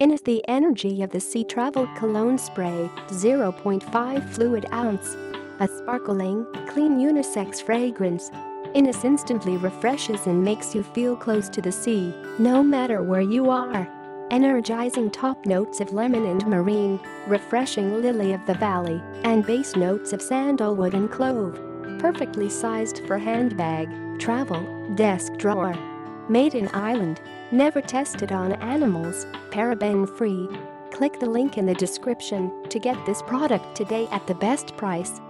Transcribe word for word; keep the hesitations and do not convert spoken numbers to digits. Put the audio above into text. Inis the energy of the sea travel cologne spray, zero point five fluid ounce. A sparkling, clean unisex fragrance. Inis instantly refreshes and makes you feel close to the sea, no matter where you are. Energizing top notes of lemon and marine, refreshing lily of the valley, and base notes of sandalwood and clove. Perfectly sized for handbag, travel, desk drawer. Made in Ireland, never tested on animals, paraben-free. Click the link in the description to get this product today at the best price.